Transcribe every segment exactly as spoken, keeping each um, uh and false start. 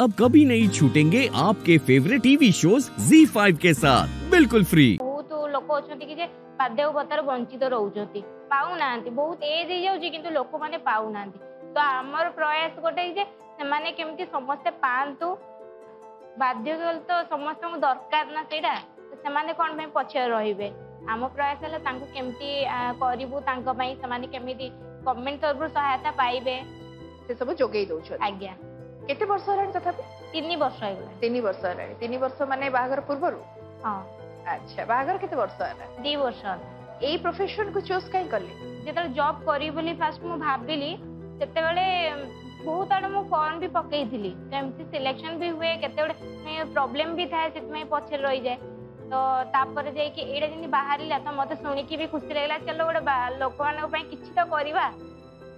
अब कभी नहीं छूटेंगे आपके favourite TV shows Zee five के साथ बिल्कुल फ्री। बहुत लोक अच्छा कि बाध्य भत्तार वंचित रोचती पाऊना बहुत एज हो जाए लोक मैंने पाऊना तो आम प्रयास गोटे से केमती समस्ते पातु बाध्य तो समस्त दरकार ना से कौन पछे रे आम प्रयास है केमती करूँ से गवर्नमेंट तरफ सहायता पाइबे से सब जोगे दौर आज्ञा केते वर्ष हरानी तथापि तीन वर्ष होइला तीन वर्ष हरानी तीन वर्ष माने बाहागर पूर्वरु हां अच्छा बाहागर केते वर्ष हरा दो वर्ष एई प्रोफेशन को चूज काई करले जेतल जॉब करी बोली फास्ट मु भाबिली तेते बेले बहुत आड़ मु फॉर्म भी पकई दिली एमसी सिलेक्शन भी हुए केते बडे प्रॉब्लम भी थाए सेत में पछे रहि जाए तो तापर जाय कि एडा जनी बाहरिला त मते सुनी कि भी खुशी लागला चलो बडे लोक माने पय किछि त करबा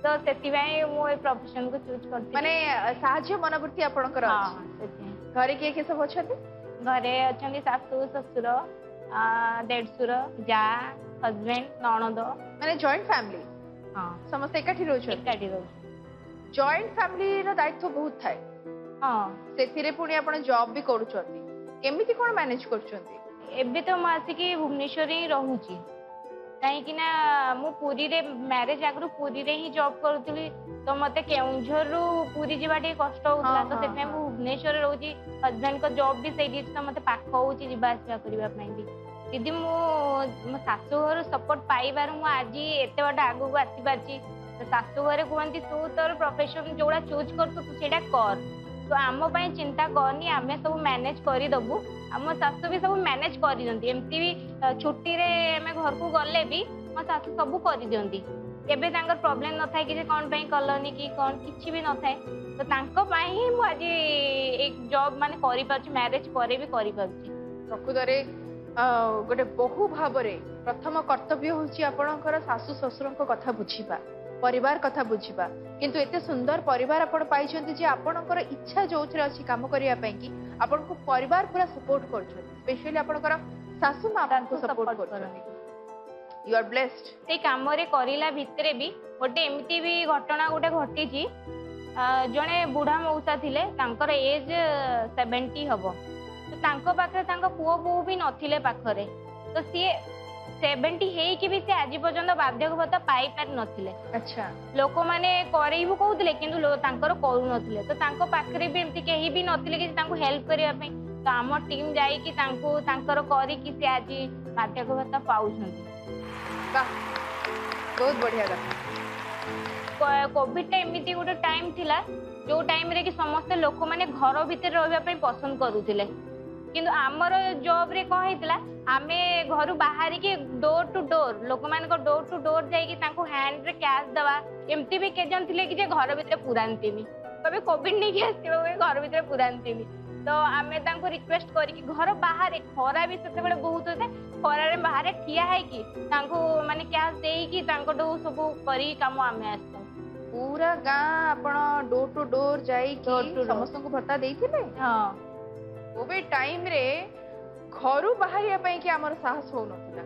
तो सेति भाई मो ए प्रोफेशन को चूज करती माने साहाय्य मनोवृत्ति आपण कर अछि घरे के के सब अछि घरे अछि सासु ससुर देडसुर जा हस्बैंड ननद माने जॉइंट फैमिली हां समस्त एकाठी रोछ एकाठी रोछ जॉइंट फैमिली रो दायित्व बहुत थाए हां सेति रे पुणी आपण जॉब भी करू छथि केमिति कोन मैनेज करू छथि एबे तो मासी की भुवनेश्वर ही रहू छी कहीं कि ना मु पूरी रे मैरिज आगरु पूरी रे ही जॉब करूतली तो मते केउंझर रु पूरी जीवा टे कष्ट होतला तो सेते मु भुवनेश्वर रहउची हस्बैंड को जॉब भी सेही दिस मते पाख होउची जीवा सेवा करबा पई भी दीदी मु मो सासु घर सपोर्ट पाई बार मु आज एते बड आगु को आसी बाची तो सासु घर कोंती तू तोर प्रोफेशन जोड़ा चूज करतो तू सेडा कर तो आम पई चिंता करनी आमे सब मैनेज करी दबू मो सासु भी सब मैनेज कर दियंती एमती भी छुट्टी रे हमें घर को गले भी मो सासु सब कर दियंती एबे तांकर प्रॉब्लम न थाए कि जे कोन पई कलोनी कि कोन किछि भी न थाए तो तांको पई ही मो आज एक जॉब माने करि परछ मैरिज करे भी करि परछ प्रकृत रे गोटे बहु भाव रे प्रथम कर्तव्य होछि आपणकर सासु ससुरन को कथा बुझिबा परिवार कथा बुझिबा किंतु एते सुंदर परिवार आपण पाइछंती जे आपणकर इच्छा जोथरे अछि काम करिया पई कि आपण को परिवार पूरा सपोर्ट करछो स्पेशली आपण कर सासु मां आपण को सपोर्ट करछो यू आर ब्लेस्ड ते काम रे करिला भितरे भी ओटे एमिति भी घटना गोटे घटी जी जणे बूढ़ा मौसा थिले तांकर एज सत्तर हबो तो तांको पाखरे तांको पुओ बो भी नथिले पाखरे तो से सत्तर हेई कि भी से आजि पर्यंत बाध्यक भत्ता पाई पर नथिले अच्छा लोको माने करैबो कहउतले किंतु लो तांकर करू नथिले तो तांको पाखरे भी एमती केही भी नथिले कि तांको हेल्प करिया पे तो हमर टीम जाई कि तांको तांकर करी कि से आजि बाध्यक भत्ता पाउछंती वाह बहुत बढ़िया गा कोविड टाइम एमती गोटे टाइम थिला जो टाइम रे कि समस्त लोको माने घर भीतर रहबा पे पसंद करूथिले किंतु आमर जॉब रे कह हेतला आमे घर बाहर के डोर टू डोर लोक मान को डोर टू डोर जाई कि तांको हैंड रे कैश दवा एमती भी केजन थिले कि जे घर भीतर पुरानतेनी तबे कोविड नै के आसीबो घर भीतर पुरानतेनी तो आमे तांको रिक्वेस्ट करी कि घर बाहर खरा भी सेते बडे बहुत होते खरा रे बाहर ठिया है कि तांको माने कैश देई कि तांको डो सब करी काम आमे आसतो पूरा गा आपण डोर टू डोर जाई कि समस्त को भत्ता देथिले हां कोविड टाइम रे घर बाहरिया पे कि आमर साहस होनो थिला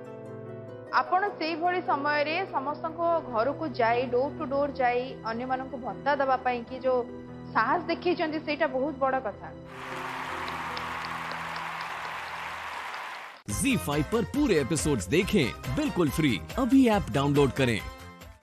आपण सेही भली समय रे समस्त को घर को जाई डोर टू डोर जाई अन्य मानन को भत्ता दबा पे कि जो साहस देखि चंदी सेटा बहुत बड़ कथा ज़ी फाइव पर पूरे एपिसोड्स देखें बिल्कुल फ्री अभी ऐप डाउनलोड करें।